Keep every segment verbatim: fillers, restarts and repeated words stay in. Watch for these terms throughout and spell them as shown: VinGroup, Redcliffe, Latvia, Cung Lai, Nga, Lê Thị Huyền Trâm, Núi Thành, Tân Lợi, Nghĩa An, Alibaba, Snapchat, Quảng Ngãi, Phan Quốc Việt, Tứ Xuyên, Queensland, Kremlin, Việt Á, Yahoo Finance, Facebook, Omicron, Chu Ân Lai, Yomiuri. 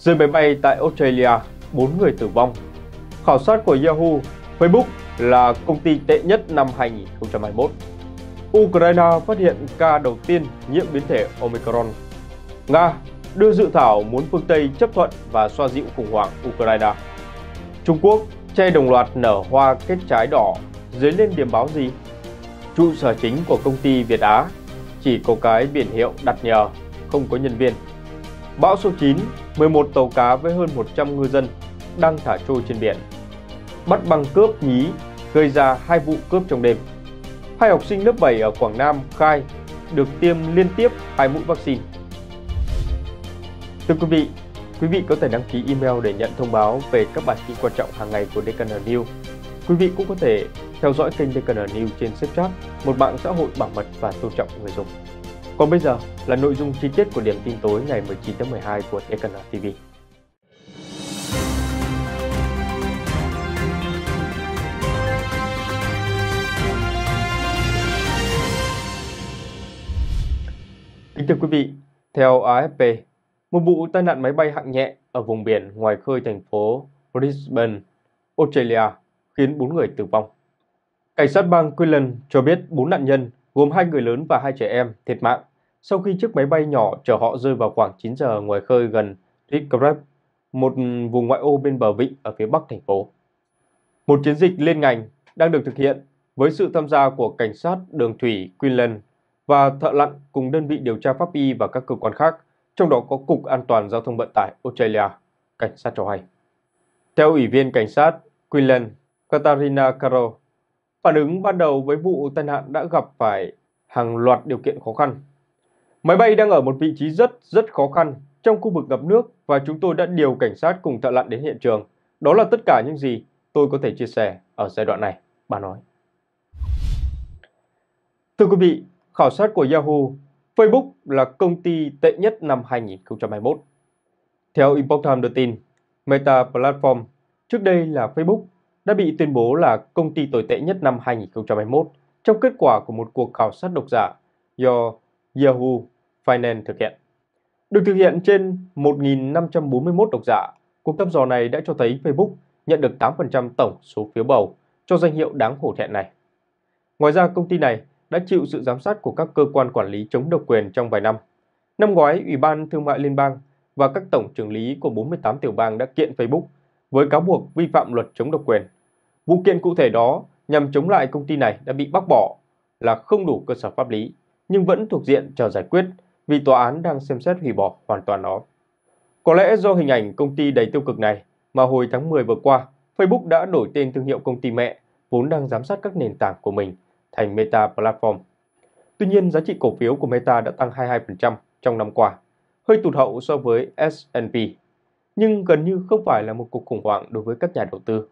Rơi máy bay tại Australia, bốn người tử vong. Khảo sát của Yahoo, Facebook là công ty tệ nhất năm hai nghìn không trăm hai mươi mốt. Ukraine phát hiện ca đầu tiên nhiễm biến thể Omicron. Nga đưa dự thảo muốn phương Tây chấp thuận và xoa dịu khủng hoảng Ukraine. Trung Quốc, tre đồng loạt nở hoa kết trái đỏ, dấy lên điểm báo gì? Trụ sở chính của công ty Việt Á chỉ có cái biển hiệu đặt nhờ, không có nhân viên. Bão số chín, mười một tàu cá với hơn một trăm ngư dân đang thả trôi trên biển. Bắt băng cướp nhí gây ra hai vụ cướp trong đêm. Hai học sinh lớp bảy ở Quảng Nam khai được tiêm liên tiếp hai mũi vaccine. Thưa quý vị, quý vị có thể đăng ký email để nhận thông báo về các bản tin quan trọng hàng ngày của đê ca en News. Quý vị cũng có thể theo dõi kênh đê ca en News trên Snapchat, một mạng xã hội bảo mật và tôn trọng người dùng. Còn bây giờ là nội dung chi tiết của điểm tin tối ngày mười chín tháng mười hai của đê ca en ti vi. Kính thưa quý vị, theo a ép pê, một vụ tai nạn máy bay hạng nhẹ ở vùng biển ngoài khơi thành phố Brisbane, Australia khiến bốn người tử vong. Cảnh sát bang Queensland cho biết bốn nạn nhân gồm hai người lớn và hai trẻ em thiệt mạng sau khi chiếc máy bay nhỏ chở họ rơi vào khoảng chín giờ ngoài khơi gần Redcliffe, một vùng ngoại ô bên bờ vịnh ở phía bắc thành phố. Một chiến dịch liên ngành đang được thực hiện với sự tham gia của cảnh sát đường thủy Queensland và thợ lặn cùng đơn vị điều tra pháp y và các cơ quan khác, trong đó có Cục An toàn Giao thông Vận tải Australia, cảnh sát cho hay. Theo Ủy viên Cảnh sát Queensland Katarina Caro, phản ứng ban đầu với vụ tai nạn đã gặp phải hàng loạt điều kiện khó khăn. Máy bay đang ở một vị trí rất rất khó khăn trong khu vực ngập nước và chúng tôi đã điều cảnh sát cùng thợ lặn đến hiện trường. Đó là tất cả những gì tôi có thể chia sẻ ở giai đoạn này, bà nói. Thưa quý vị, khảo sát của Yahoo, Facebook là công ty tệ nhất năm hai nghìn không trăm hai mươi mốt. Theo Epoch Times đưa tin, Meta Platform, trước đây là Facebook, đã bị tuyên bố là công ty tồi tệ nhất năm hai nghìn không trăm hai mươi mốt trong kết quả của một cuộc khảo sát độc giả do Yahoo Finance thực hiện. Được thực hiện trên một nghìn năm trăm bốn mươi mốt độc giả, cuộc thăm dò này đã cho thấy Facebook nhận được tám phần trăm tổng số phiếu bầu cho danh hiệu đáng hổ thẹn này. Ngoài ra, công ty này đã chịu sự giám sát của các cơ quan quản lý chống độc quyền trong vài năm. Năm ngoái, Ủy ban Thương mại Liên bang và các tổng trưởng lý của bốn mươi tám tiểu bang đã kiện Facebook với cáo buộc vi phạm luật chống độc quyền. Vụ kiện cụ thể đó nhằm chống lại công ty này đã bị bác bỏ là không đủ cơ sở pháp lý, nhưng vẫn thuộc diện chờ giải quyết vì tòa án đang xem xét hủy bỏ hoàn toàn nó. Có lẽ do hình ảnh công ty đầy tiêu cực này mà hồi tháng mười vừa qua, Facebook đã đổi tên thương hiệu công ty mẹ vốn đang giám sát các nền tảng của mình thành Meta Platform. Tuy nhiên, giá trị cổ phiếu của Meta đã tăng hai mươi hai phần trăm trong năm qua, hơi tụt hậu so với ét và pê, nhưng gần như không phải là một cuộc khủng hoảng đối với các nhà đầu tư.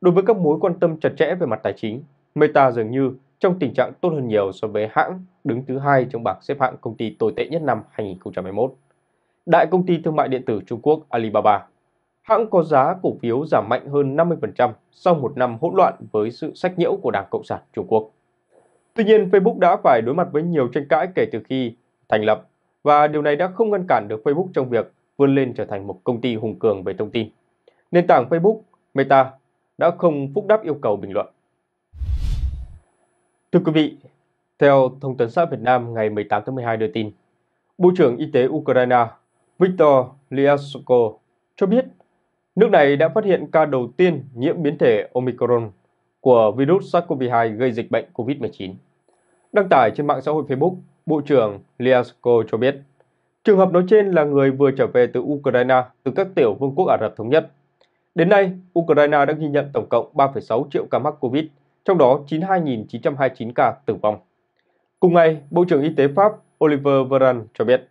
Đối với các mối quan tâm chặt chẽ về mặt tài chính, Meta dường như trong tình trạng tốt hơn nhiều so với hãng đứng thứ hai trong bảng xếp hạng công ty tồi tệ nhất năm hai nghìn không trăm hai mươi mốt. Đại công ty thương mại điện tử Trung Quốc Alibaba, hãng có giá cổ phiếu giảm mạnh hơn năm mươi phần trăm sau một năm hỗn loạn với sự sách nhiễu của Đảng Cộng sản Trung Quốc. Tuy nhiên, Facebook đã phải đối mặt với nhiều tranh cãi kể từ khi thành lập và điều này đã không ngăn cản được Facebook trong việc vươn lên trở thành một công ty hùng cường về thông tin. Nền tảng Facebook, Meta, đã không phúc đáp yêu cầu bình luận. Thưa quý vị, theo Thông tấn xã Việt Nam ngày mười tám tháng mười hai đưa tin, Bộ trưởng Y tế Ukraine Viktor Liashko cho biết nước này đã phát hiện ca đầu tiên nhiễm biến thể Omicron của virus SARS-CoV hai gây dịch bệnh Covid mười chín. Đăng tải trên mạng xã hội Facebook, Bộ trưởng Liashko cho biết trường hợp nói trên là người vừa trở về từ Ukraine từ các tiểu vương quốc Ả Rập Thống Nhất. Đến nay, Ukraine đã ghi nhận tổng cộng ba phẩy sáu triệu ca mắc Covid, trong đó chín mươi hai nghìn chín trăm hai mươi chín ca tử vong. Cùng ngày, Bộ trưởng Y tế Pháp Olivier Véran cho biết,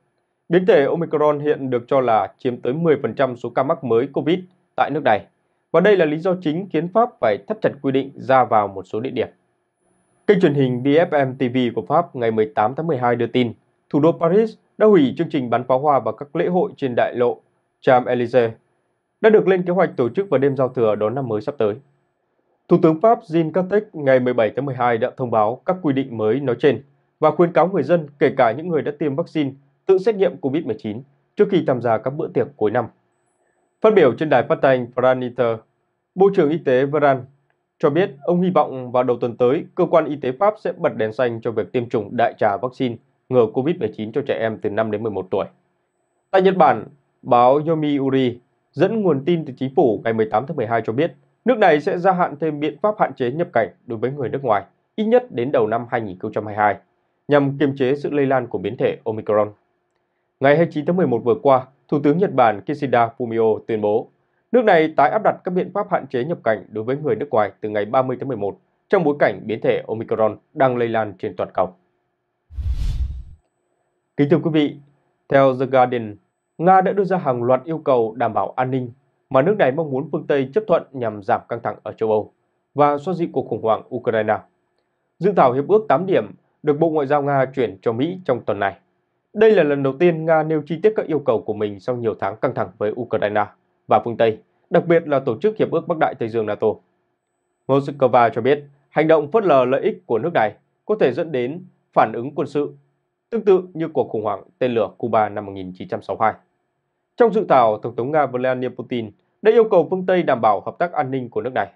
biến thể Omicron hiện được cho là chiếm tới mười phần trăm số ca mắc mới Covid tại nước này, và đây là lý do chính khiến Pháp phải thắt chặt quy định ra vào một số địa điểm. Kênh truyền hình bê ép em ti vi của Pháp ngày mười tám tháng mười hai đưa tin, thủ đô Paris đã hủy chương trình bắn pháo hoa và các lễ hội trên đại lộ Champs-Élysées đã được lên kế hoạch tổ chức vào đêm giao thừa đón năm mới sắp tới. Thủ tướng Pháp Jean Castex ngày mười bảy tháng mười hai đã thông báo các quy định mới nói trên và khuyến cáo người dân, kể cả những người đã tiêm vaccine, tự xét nghiệm Covid mười chín trước khi tham gia các bữa tiệc cuối năm. Phát biểu trên đài phát thanh Praniter, Bộ trưởng Y tế Varane cho biết ông hy vọng vào đầu tuần tới, cơ quan y tế Pháp sẽ bật đèn xanh cho việc tiêm chủng đại trà vaccine ngừa Covid mười chín cho trẻ em từ năm đến mười một tuổi. Tại Nhật Bản, báo Yomiuri dẫn nguồn tin từ chính phủ ngày mười tám tháng mười hai cho biết nước này sẽ gia hạn thêm biện pháp hạn chế nhập cảnh đối với người nước ngoài ít nhất đến đầu năm hai nghìn không trăm hai mươi hai nhằm kiềm chế sự lây lan của biến thể Omicron. Ngày hai mươi chín tháng mười một vừa qua, Thủ tướng Nhật Bản Kishida Fumio tuyên bố nước này tái áp đặt các biện pháp hạn chế nhập cảnh đối với người nước ngoài từ ngày ba mươi tháng mười một trong bối cảnh biến thể Omicron đang lây lan trên toàn cầu. Kính thưa quý vị, theo The Guardian, Nga đã đưa ra hàng loạt yêu cầu đảm bảo an ninh mà nước này mong muốn phương Tây chấp thuận nhằm giảm căng thẳng ở châu Âu và xoa dịu cuộc khủng hoảng Ukraine. Dự thảo hiệp ước tám điểm được Bộ Ngoại giao Nga chuyển cho Mỹ trong tuần này. Đây là lần đầu tiên Nga nêu chi tiết các yêu cầu của mình sau nhiều tháng căng thẳng với Ukraine và phương Tây, đặc biệt là Tổ chức Hiệp ước Bắc Đại Tây Dương NATO. Moscow cho biết hành động phớt lờ lợi ích của nước này có thể dẫn đến phản ứng quân sự, tương tự như cuộc khủng hoảng tên lửa Cuba năm một nghìn chín trăm sáu mươi hai. Trong dự thảo, Tổng thống Nga Vladimir Putin đã yêu cầu phương Tây đảm bảo hợp tác an ninh của nước này.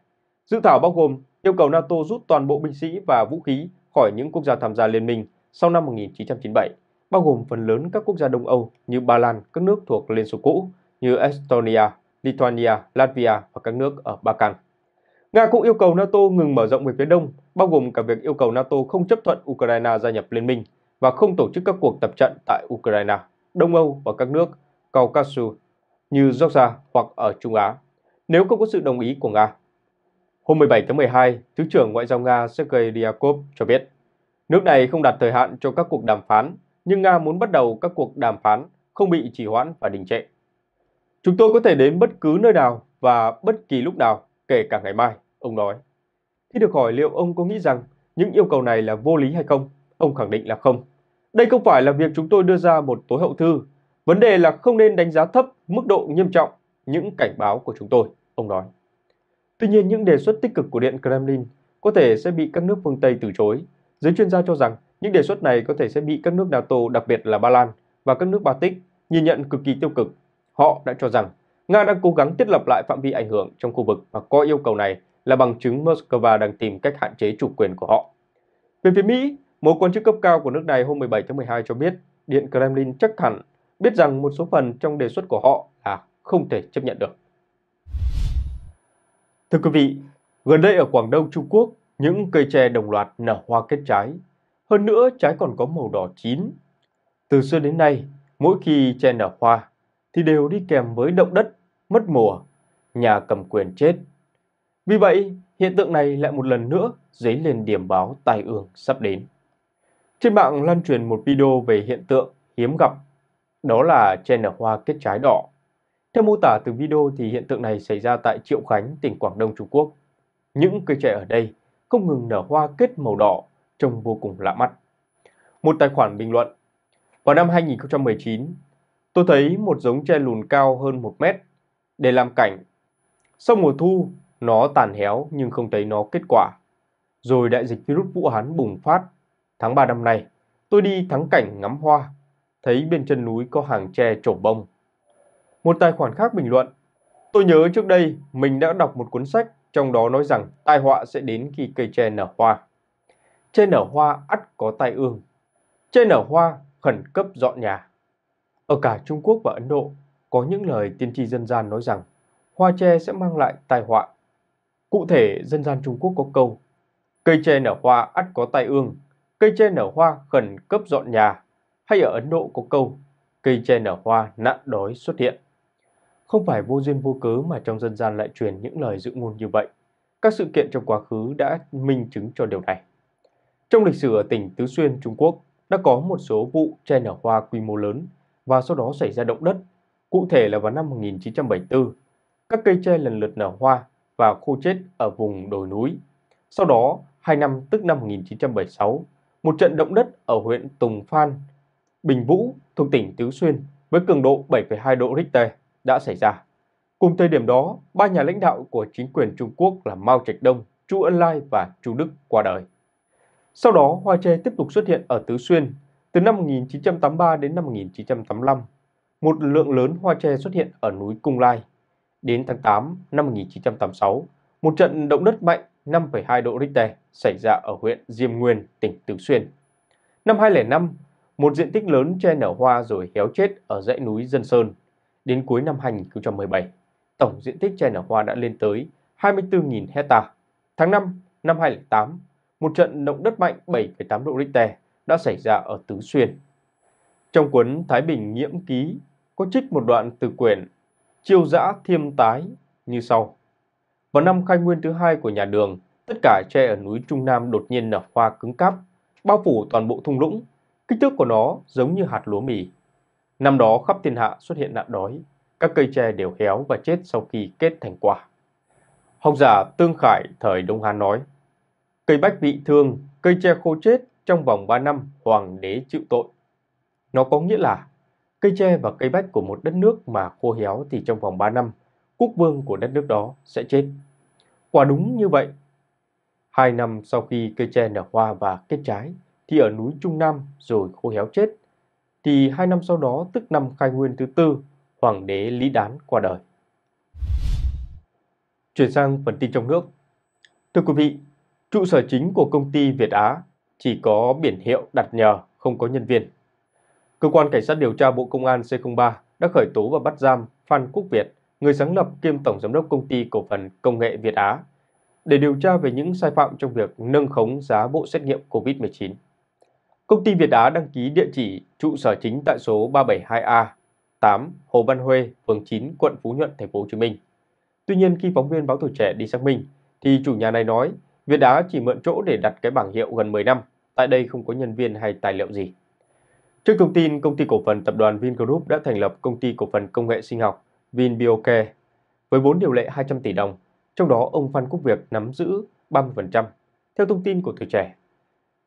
Dự thảo bao gồm yêu cầu NATO rút toàn bộ binh sĩ và vũ khí khỏi những quốc gia tham gia liên minh sau năm một nghìn chín trăm chín mươi bảy, bao gồm phần lớn các quốc gia Đông Âu như Ba Lan, các nước thuộc Liên Xô cũ như Estonia, Lithuania, Latvia và các nước ở Balkan. Nga cũng yêu cầu NATO ngừng mở rộng về phía Đông, bao gồm cả việc yêu cầu NATO không chấp thuận Ukraine gia nhập liên minh và không tổ chức các cuộc tập trận tại Ukraine, Đông Âu và các nước Caucasus như Georgia hoặc ở Trung Á, nếu không có sự đồng ý của Nga. Hôm mười bảy tháng mười hai, Thứ trưởng Ngoại giao Nga Sergei Ryabkov cho biết, nước này không đặt thời hạn cho các cuộc đàm phán, nhưng Nga muốn bắt đầu các cuộc đàm phán không bị trì hoãn và đình trệ. Chúng tôi có thể đến bất cứ nơi nào và bất kỳ lúc nào, kể cả ngày mai, ông nói. Khi được hỏi liệu ông có nghĩ rằng những yêu cầu này là vô lý hay không, ông khẳng định là không. Đây không phải là việc chúng tôi đưa ra một tối hậu thư. Vấn đề là không nên đánh giá thấp mức độ nghiêm trọng những cảnh báo của chúng tôi, ông nói. Tuy nhiên, những đề xuất tích cực của Điện Kremlin có thể sẽ bị các nước phương Tây từ chối. Giới chuyên gia cho rằng những đề xuất này có thể sẽ bị các nước NATO, đặc biệt là Ba Lan và các nước Baltic, nhìn nhận cực kỳ tiêu cực. Họ đã cho rằng Nga đang cố gắng thiết lập lại phạm vi ảnh hưởng trong khu vực và coi yêu cầu này là bằng chứng Moscow đang tìm cách hạn chế chủ quyền của họ. Về phía Mỹ, một quan chức cấp cao của nước này hôm mười bảy tháng mười hai cho biết Điện Kremlin chắc hẳn biết rằng một số phần trong đề xuất của họ là không thể chấp nhận được. Thưa quý vị, gần đây ở Quảng Đông, Trung Quốc, những cây tre đồng loạt nở hoa kết trái. Hơn nữa, trái còn có màu đỏ chín. Từ xưa đến nay, mỗi khi tre nở hoa, thì đều đi kèm với động đất, mất mùa, nhà cầm quyền chết. Vì vậy, hiện tượng này lại một lần nữa dấy lên điểm báo tai ương sắp đến. Trên mạng lan truyền một video về hiện tượng hiếm gặp, đó là tre nở hoa kết trái đỏ. Theo mô tả từ video thì hiện tượng này xảy ra tại Triệu Khánh, tỉnh Quảng Đông, Trung Quốc. Những cây tre ở đây không ngừng nở hoa kết màu đỏ, trông vô cùng lạ mắt. Một tài khoản bình luận: vào năm hai nghìn không trăm mười chín, tôi thấy một giống tre lùn cao hơn một mét để làm cảnh. Sau mùa thu, nó tàn héo nhưng không thấy nó kết quả. Rồi đại dịch virus Vũ Hán bùng phát. Tháng ba năm nay, tôi đi thắng cảnh ngắm hoa, thấy bên chân núi có hàng tre trổ bông. Một tài khoản khác bình luận: tôi nhớ trước đây mình đã đọc một cuốn sách trong đó nói rằng tai họa sẽ đến khi cây tre nở hoa. Tre nở hoa ắt có tai ương. Tre nở hoa khẩn cấp dọn nhà. Ở cả Trung Quốc và Ấn Độ có những lời tiên tri dân gian nói rằng hoa tre sẽ mang lại tai họa. Cụ thể, dân gian Trung Quốc có câu: cây tre nở hoa ắt có tai ương, cây tre nở hoa khẩn cấp dọn nhà. Hay ở Ấn Độ có câu: cây tre nở hoa nạn đói xuất hiện. Không phải vô duyên vô cớ mà trong dân gian lại truyền những lời dự ngôn như vậy. Các sự kiện trong quá khứ đã minh chứng cho điều này. Trong lịch sử ở tỉnh Tứ Xuyên, Trung Quốc đã có một số vụ tre nở hoa quy mô lớn và sau đó xảy ra động đất. Cụ thể là vào năm một nghìn chín trăm bảy mươi tư, các cây tre lần lượt nở hoa và khô chết ở vùng đồi núi. Sau đó, hai năm tức năm một nghìn chín trăm bảy mươi sáu, một trận động đất ở huyện Tùng Phan, Bình Vũ thuộc tỉnh Tứ Xuyên với cường độ bảy phẩy hai độ Richter đã xảy ra. Cùng thời điểm đó, ba nhà lãnh đạo của chính quyền Trung Quốc là Mao Trạch Đông, Chu Ân Lai và Chu Đức qua đời. Sau đó, hoa tre tiếp tục xuất hiện ở Tứ Xuyên. Từ năm một nghìn chín trăm tám mươi ba đến năm một nghìn chín trăm tám mươi lăm, một lượng lớn hoa tre xuất hiện ở núi Cung Lai. Đến tháng tám năm một nghìn chín trăm tám mươi sáu, một trận động đất mạnh năm phẩy hai độ Richter xảy ra ở huyện Diêm Nguyên, tỉnh Tứ Xuyên. Năm hai nghìn không trăm lẻ năm, một diện tích lớn che nở hoa rồi héo chết ở dãy núi Dân Sơn. Đến cuối năm hai nghìn không trăm mười bảy, tổng diện tích che nở hoa đã lên tới hai mươi tư nghìn hectare. Tháng 5 năm hai nghìn không trăm lẻ tám, một trận động đất mạnh bảy phẩy tám độ Richter đã xảy ra ở Tứ Xuyên. Trong cuốn Thái Bình Nhiễm Ký có trích một đoạn từ quyển Chiêu Dã Thiêm Tái như sau. Vào năm khai nguyên thứ hai của nhà Đường, tất cả tre ở núi Trung Nam đột nhiên nở hoa cứng cáp, bao phủ toàn bộ thung lũng. Kích thước của nó giống như hạt lúa mì. Năm đó khắp thiên hạ xuất hiện nạn đói, các cây tre đều héo và chết sau khi kết thành quả. Học giả Tương Khải thời Đông Hán nói, cây bách bị thương, cây tre khô chết, trong vòng ba năm hoàng đế chịu tội. Nó có nghĩa là cây tre và cây bách của một đất nước mà khô héo thì trong vòng ba năm, quốc vương của đất nước đó sẽ chết. Quả đúng như vậy. Hai năm sau khi cây tre nở hoa và kết trái, thì ở núi Trung Nam rồi khô héo chết, thì hai năm sau đó, tức năm khai nguyên thứ tư, hoàng đế Lý Đán qua đời. Chuyển sang phần tin trong nước. Thưa quý vị, trụ sở chính của công ty Việt Á chỉ có biển hiệu đặt nhờ, không có nhân viên. Cơ quan Cảnh sát điều tra Bộ Công an C không ba đã khởi tố và bắt giam Phan Quốc Việt, người sáng lập kiêm tổng giám đốc công ty cổ phần công nghệ Việt Á, để điều tra về những sai phạm trong việc nâng khống giá bộ xét nghiệm Covid mười chín. Công ty Việt Á đăng ký địa chỉ trụ sở chính tại số ba bảy hai A tám Hồ Văn Huê, phường chín, quận Phú Nhuận, thành phố Hồ Chí Minh. Tuy nhiên, khi phóng viên Báo Tuổi Trẻ đi xác minh, thì chủ nhà này nói Việt Á chỉ mượn chỗ để đặt cái bảng hiệu gần mười năm, tại đây không có nhân viên hay tài liệu gì. Trước thông tin, công ty cổ phần tập đoàn Vingroup đã thành lập công ty cổ phần công nghệ sinh học VinBioCare với vốn điều lệ hai trăm tỷ đồng, trong đó ông Phan Quốc Việt nắm giữ ba mươi phần trăm, theo thông tin của Tuổi Trẻ.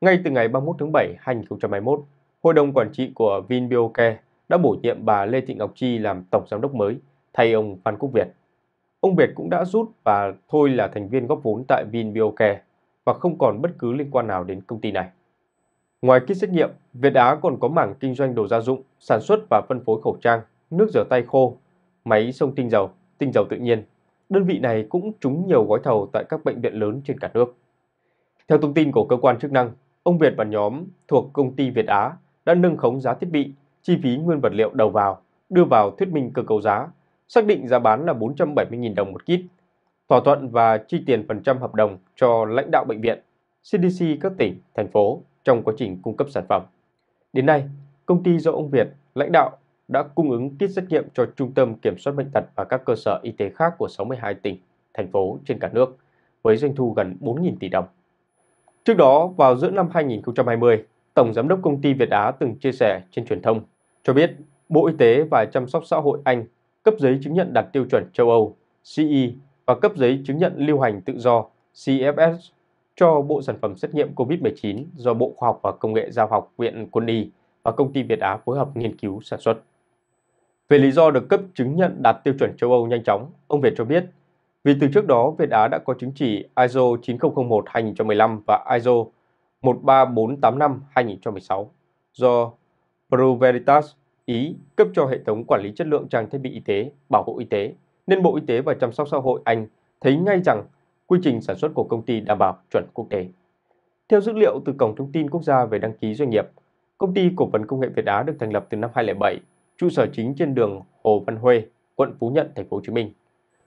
Ngay từ ngày ba mươi mốt tháng bảy năm hai nghìn không trăm hai mươi mốt, Hội đồng Quản trị của VinBioCare đã bổ nhiệm bà Lê Thị Ngọc Chi làm Tổng Giám đốc mới, thay ông Phan Quốc Việt. Ông Việt cũng đã rút và thôi là thành viên góp vốn tại VinBioCare và không còn bất cứ liên quan nào đến công ty này. Ngoài kit xét nghiệm, Việt Á còn có mảng kinh doanh đồ gia dụng, sản xuất và phân phối khẩu trang, nước rửa tay khô, máy xông tinh dầu, tinh dầu tự nhiên. Đơn vị này cũng trúng nhiều gói thầu tại các bệnh viện lớn trên cả nước. Theo thông tin của cơ quan chức năng, ông Việt và nhóm thuộc công ty Việt Á đã nâng khống giá thiết bị, chi phí nguyên vật liệu đầu vào, đưa vào thuyết minh cơ cấu giá, xác định giá bán là bốn trăm bảy mươi nghìn đồng một kit, thỏa thuận và chi tiền phần trăm hợp đồng cho lãnh đạo bệnh viện, xê đê xê các tỉnh, thành phố trong quá trình cung cấp sản phẩm. Đến nay, công ty do ông Việt lãnh đạo đã cung ứng kit xét nghiệm cho Trung tâm Kiểm soát Bệnh tật và các cơ sở y tế khác của sáu mươi hai tỉnh, thành phố trên cả nước, với doanh thu gần bốn nghìn tỷ đồng. Trước đó, vào giữa năm hai nghìn không trăm hai mươi, Tổng Giám đốc công ty Việt Á từng chia sẻ trên truyền thông, cho biết Bộ Y tế và Chăm sóc Xã hội Anh cấp giấy chứng nhận đạt tiêu chuẩn châu Âu, xê e và cấp giấy chứng nhận lưu hành tự do, xê ép ét, cho bộ sản phẩm xét nghiệm Covid mười chín do Bộ Khoa học và Công nghệ Giao học Viện Quân y và công ty Việt Á phối hợp nghiên cứu sản xuất. Về lý do được cấp chứng nhận đạt tiêu chuẩn châu Âu nhanh chóng, ông Việt cho biết, vì từ trước đó Việt Á đã có chứng chỉ i ét ô chín không không một hai không một năm và i ét ô một ba bốn tám năm hai không một sáu do Pro Veritas Ý cấp cho hệ thống quản lý chất lượng trang thiết bị y tế, bảo hộ y tế, nên Bộ Y tế và Chăm sóc Xã hội Anh thấy ngay rằng quy trình sản xuất của công ty đảm bảo chuẩn quốc tế. Theo dữ liệu từ Cổng Thông tin Quốc gia về đăng ký doanh nghiệp, công ty cổ phần công nghệ Việt Á được thành lập từ năm hai nghìn không trăm lẻ bảy, trụ sở chính trên đường Hồ Văn Huê, quận Phú Nhuận, thành phố Hồ Chí Minh.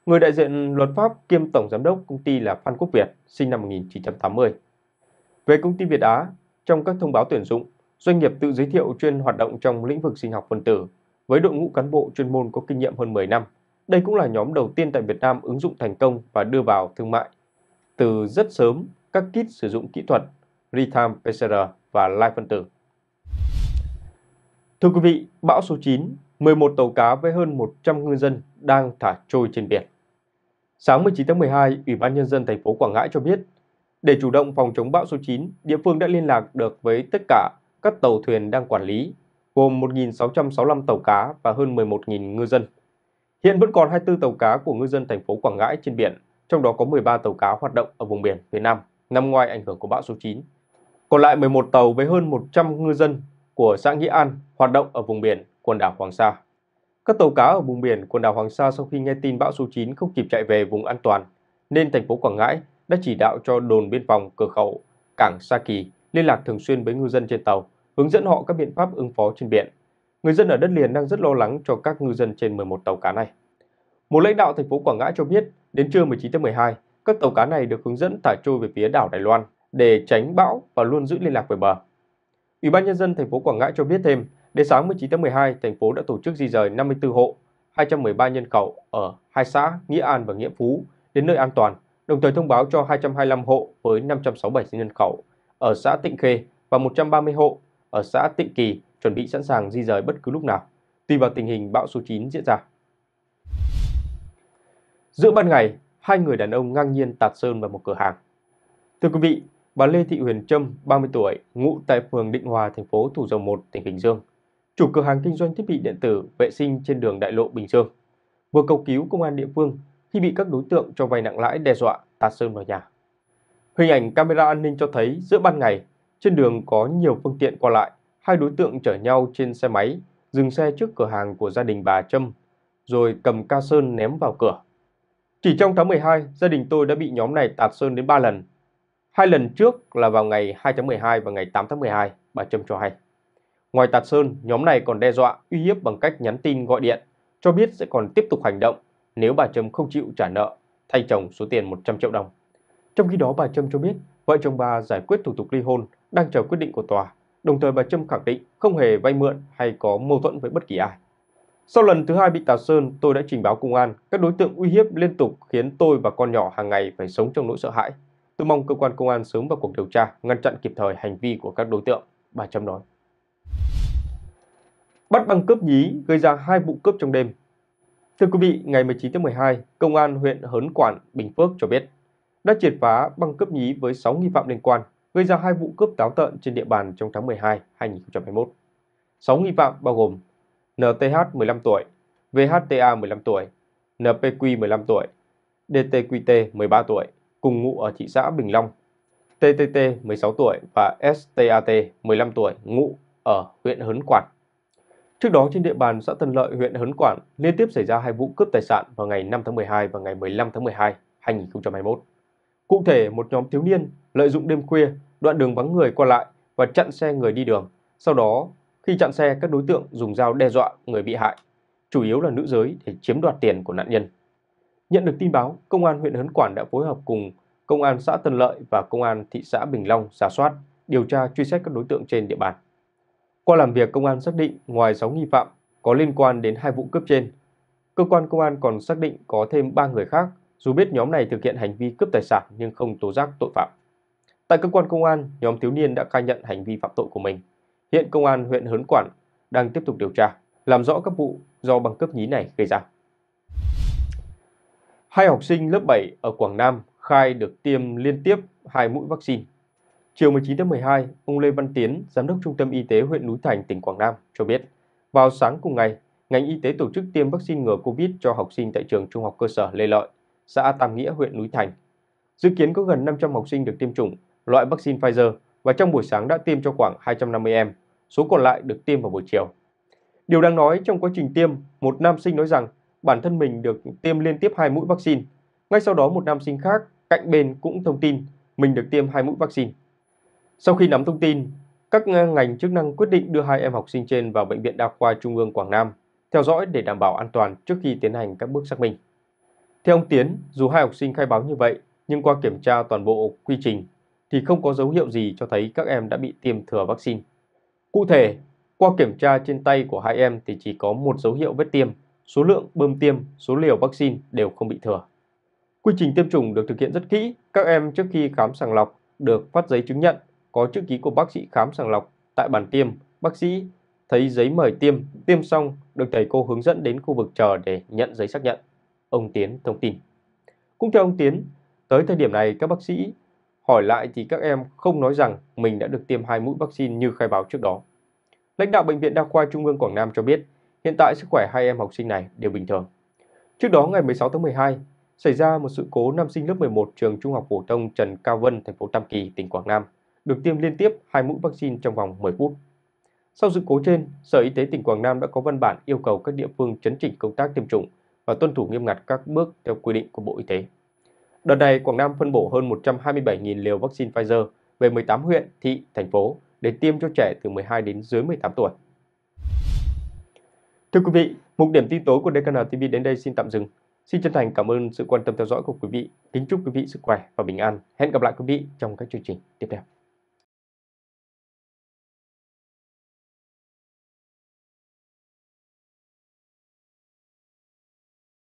Người đại diện luật pháp kiêm tổng giám đốc công ty là Phan Quốc Việt, sinh năm một nghìn chín trăm tám mươi. Về công ty Việt Á, trong các thông báo tuyển dụng, doanh nghiệp tự giới thiệu chuyên hoạt động trong lĩnh vực sinh học phân tử với đội ngũ cán bộ chuyên môn có kinh nghiệm hơn mười năm. Đây cũng là nhóm đầu tiên tại Việt Nam ứng dụng thành công và đưa vào thương mại từ rất sớm các kit sử dụng kỹ thuật real-time pê xê rờ và live phân tử. Thưa quý vị, bão số chín, mười một tàu cá với hơn một trăm ngư dân đang thả trôi trên biển. Sáng mười chín tháng mười hai, Ủy ban Nhân dân thành phố Quảng Ngãi cho biết, để chủ động phòng chống bão số chín, địa phương đã liên lạc được với tất cả các tàu thuyền đang quản lý, gồm một nghìn sáu trăm sáu mươi lăm tàu cá và hơn mười một nghìn ngư dân. Hiện vẫn còn hai mươi tư tàu cá của ngư dân thành phố Quảng Ngãi trên biển, trong đó có mười ba tàu cá hoạt động ở vùng biển Việt Nam, nằm ngoài ảnh hưởng của bão số chín. Còn lại mười một tàu với hơn một trăm ngư dân của xã Nghĩa An hoạt động ở vùng biển quần đảo Hoàng Sa. Các tàu cá ở vùng biển quần đảo Hoàng Sa sau khi nghe tin bão số chín không kịp chạy về vùng an toàn, nên thành phố Quảng Ngãi đã chỉ đạo cho đồn biên phòng cửa khẩu cảng Sa Kỳ liên lạc thường xuyên với ngư dân trên tàu, hướng dẫn họ các biện pháp ứng phó trên biển. Người dân ở đất liền đang rất lo lắng cho các ngư dân trên mười một tàu cá này. Một lãnh đạo thành phố Quảng Ngãi cho biết, đến trưa mười chín tháng mười hai, các tàu cá này được hướng dẫn thả trôi về phía đảo Đài Loan để tránh bão và luôn giữ liên lạc với bờ. Ủy ban nhân dân thành phố Quảng Ngãi cho biết thêm, đến sáng mười chín tháng mười hai, thành phố đã tổ chức di dời năm mươi tư hộ, hai trăm mười ba nhân khẩu ở hai xã Nghĩa An và Nghĩa Phú đến nơi an toàn, đồng thời thông báo cho hai trăm hai mươi lăm hộ với năm trăm sáu mươi bảy nhân khẩu ở xã Tịnh Khê và một trăm ba mươi hộ ở xã Tịnh Kỳ chuẩn bị sẵn sàng di dời bất cứ lúc nào, tùy vào tình hình bão số chín diễn ra. Giữa ban ngày, hai người đàn ông ngang nhiên tạt sơn vào một cửa hàng. Thưa quý vị, bà Lê Thị Huyền Trâm, ba mươi tuổi, ngụ tại phường Định Hòa, thành phố Thủ Dầu Một, tỉnh Bình Dương, chủ cửa hàng kinh doanh thiết bị điện tử vệ sinh trên đường Đại Lộ Bình Dương, vừa cầu cứu công an địa phương khi bị các đối tượng cho vay nặng lãi đe dọa tạt sơn vào nhà. Hình ảnh camera an ninh cho thấy giữa ban ngày, trên đường có nhiều phương tiện qua lại, hai đối tượng chở nhau trên xe máy, dừng xe trước cửa hàng của gia đình bà Trâm, rồi cầm ca sơn ném vào cửa. Chỉ trong tháng mười hai, gia đình tôi đã bị nhóm này tạt sơn đến ba lần. Hai lần trước là vào ngày hai tháng mười hai và ngày tám tháng mười hai, bà Trâm cho hay. Ngoài tạt sơn, nhóm này còn đe dọa, uy hiếp bằng cách nhắn tin gọi điện, cho biết sẽ còn tiếp tục hành động nếu bà Trâm không chịu trả nợ, thay chồng số tiền một trăm triệu đồng. Trong khi đó, bà Trâm cho biết vợ chồng bà giải quyết thủ tục ly hôn, đang chờ quyết định của tòa. Đồng thời, bà Trâm khẳng định không hề vay mượn hay có mâu thuẫn với bất kỳ ai. Sau lần thứ hai bị tạt sơn, tôi đã trình báo công an. Các đối tượng uy hiếp liên tục khiến tôi và con nhỏ hàng ngày phải sống trong nỗi sợ hãi. Tôi mong cơ quan công an sớm vào cuộc điều tra, ngăn chặn kịp thời hành vi của các đối tượng, bà Trâm nói. Bắt băng cướp nhí gây ra hai vụ cướp trong đêm. Thưa quý vị, ngày mười chín tháng mười hai, Công an huyện Hớn Quản, Bình Phước cho biết đã triệt phá băng cướp nhí với sáu nghi phạm liên quan, gây ra hai vụ cướp táo tợn trên địa bàn trong tháng mười hai năm hai nghìn không trăm hai mươi mốt. sáu nghi phạm bao gồm en tê hát mười lăm tuổi, vê hát tê a mười lăm tuổi, en pê quy mười lăm tuổi, đê tê quy tê mười ba tuổi, cùng ngụ ở thị xã Bình Long, tê tê tê mười sáu tuổi và ét tê a tê mười lăm tuổi, ngụ ở huyện Hớn Quản. Trước đó, trên địa bàn xã Tân Lợi, huyện Hớn Quản liên tiếp xảy ra hai vụ cướp tài sản vào ngày năm tháng mười hai và ngày mười lăm tháng mười hai năm hai nghìn không trăm hai mươi mốt. Cụ thể, một nhóm thiếu niên lợi dụng đêm khuya, đoạn đường vắng người qua lại và chặn xe người đi đường. Sau đó, khi chặn xe, các đối tượng dùng dao đe dọa người bị hại, chủ yếu là nữ giới, để chiếm đoạt tiền của nạn nhân. Nhận được tin báo, Công an huyện Hớn Quản đã phối hợp cùng Công an xã Tân Lợi và Công an thị xã Bình Long rà soát, điều tra truy xét các đối tượng trên địa bàn. Qua làm việc, Công an xác định ngoài sáu nghi phạm có liên quan đến hai vụ cướp trên, cơ quan Công an còn xác định có thêm ba người khác, dù biết nhóm này thực hiện hành vi cướp tài sản nhưng không tố giác tội phạm. Tại cơ quan công an, nhóm thiếu niên đã khai nhận hành vi phạm tội của mình. Hiện Công an huyện Hớn Quản đang tiếp tục điều tra, làm rõ các vụ do băng cướp nhí này gây ra. Hai học sinh lớp bảy ở Quảng Nam khai được tiêm liên tiếp hai mũi vaccine. Chiều mười chín tháng mười hai, ông Lê Văn Tiến, Giám đốc Trung tâm Y tế huyện Núi Thành, tỉnh Quảng Nam cho biết, vào sáng cùng ngày, ngành y tế tổ chức tiêm vaccine ngừa Covid cho học sinh tại trường Trung học cơ sở Lê Lợi, xã Tam Nghĩa, huyện Núi Thành. Dự kiến có gần năm trăm học sinh được tiêm chủng loại vaccine Pfizer và trong buổi sáng đã tiêm cho khoảng hai trăm năm mươi em, số còn lại được tiêm vào buổi chiều. Điều đáng nói, trong quá trình tiêm, một nam sinh nói rằng bản thân mình được tiêm liên tiếp hai mũi vaccine. Ngay sau đó, một nam sinh khác cạnh bên cũng thông tin mình được tiêm hai mũi vaccine. Sau khi nắm thông tin, các ngành chức năng quyết định đưa hai em học sinh trên vào Bệnh viện Đa khoa Trung ương Quảng Nam theo dõi để đảm bảo an toàn trước khi tiến hành các bước xác minh. Theo ông Tiến, dù hai học sinh khai báo như vậy, nhưng qua kiểm tra toàn bộ quy trình thì không có dấu hiệu gì cho thấy các em đã bị tiêm thừa vaccine. Cụ thể, qua kiểm tra trên tay của hai em thì chỉ có một dấu hiệu vết tiêm, số lượng bơm tiêm, số liều vaccine đều không bị thừa. Quy trình tiêm chủng được thực hiện rất kỹ, các em trước khi khám sàng lọc được phát giấy chứng nhận, có chữ ký của bác sĩ khám sàng lọc tại bàn tiêm, bác sĩ thấy giấy mời tiêm, tiêm xong được thầy cô hướng dẫn đến khu vực chờ để nhận giấy xác nhận, ông Tiến thông tin. Cũng theo ông Tiến, tới thời điểm này, các bác sĩ hỏi lại thì các em không nói rằng mình đã được tiêm hai mũi vaccine như khai báo trước đó. Lãnh đạo Bệnh viện Đa khoa Trung ương Quảng Nam cho biết, hiện tại sức khỏe hai em học sinh này đều bình thường. Trước đó, ngày mười sáu tháng mười hai, xảy ra một sự cố nam sinh lớp mười một trường Trung học phổ thông Trần Cao Vân, thành phố Tam Kỳ, tỉnh Quảng Nam, được tiêm liên tiếp hai mũi vaccine trong vòng mười phút. Sau sự cố trên, Sở Y tế tỉnh Quảng Nam đã có văn bản yêu cầu các địa phương chấn chỉnh công tác tiêm chủng và tuân thủ nghiêm ngặt các bước theo quy định của Bộ Y tế. Đợt này, Quảng Nam phân bổ hơn một trăm hai mươi bảy nghìn liều vaccine Pfizer về mười tám huyện, thị, thành phố để tiêm cho trẻ từ mười hai đến dưới mười tám tuổi. Thưa quý vị, mục điểm tin tối của đê ca en tê vê đến đây xin tạm dừng. Xin chân thành cảm ơn sự quan tâm theo dõi của quý vị. Kính chúc quý vị sức khỏe và bình an. Hẹn gặp lại quý vị trong các chương trình tiếp theo.